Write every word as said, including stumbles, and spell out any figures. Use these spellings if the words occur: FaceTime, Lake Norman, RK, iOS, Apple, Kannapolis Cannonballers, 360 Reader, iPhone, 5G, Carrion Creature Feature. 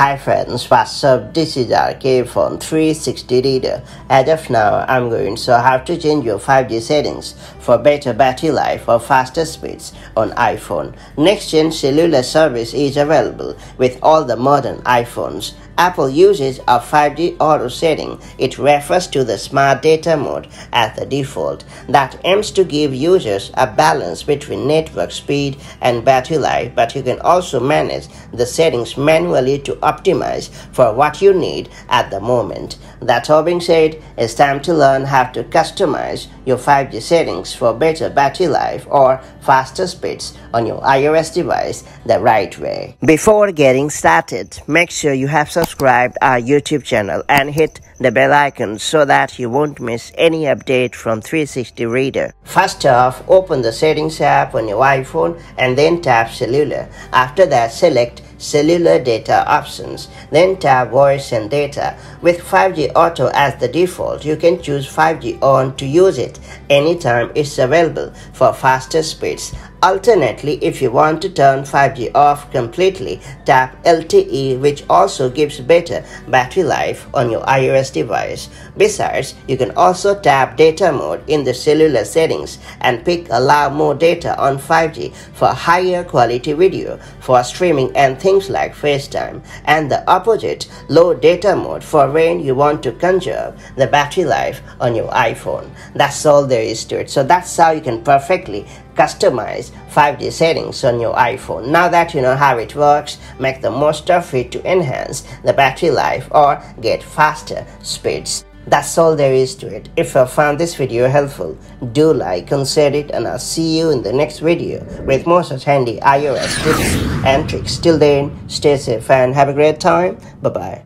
Hi friends, what's up? This is R K from three sixty Reader. As of now, I'm going to have to change your five G settings for better battery life or faster speeds on iPhone. Next-gen cellular service is available with all the modern iPhones. Apple uses a five G auto setting. It refers to the smart data mode as the default that aims to give users a balance between network speed and battery life, but you can also manage the settings manually to optimize for what you need at the moment. That's all being said, it's time to learn how to customize your five G settings for better battery life or faster speeds on your iOS device the right way. Before getting started, make sure you have subscribed Subscribe our YouTube channel and hit the bell icon so that you won't miss any update from three sixty Reader. First off, open the settings app on your iPhone and then tap cellular. After that, select cellular data options, then tap voice and data. With five G auto as the default, you can choose five G on to use it anytime it's available for faster speeds. Alternately, if you want to turn five G off completely, tap L T E, which also gives better battery life on your iOS device. Besides, you can also tap data mode in the cellular settings and pick allow more data on five G for higher quality video for streaming and things Things like FaceTime, and the opposite low data mode for when you want to conserve the battery life on your iPhone. That's all there is to it. So that's how you can perfectly customize five G settings on your iPhone. Now that you know how it works, make the most of it to enhance the battery life or get faster speeds. That's all there is to it. If you found this video helpful, do like, consider it, and I'll see you in the next video with more such handy iOS tips and tricks. Till then, stay safe and have a great time. Bye-bye.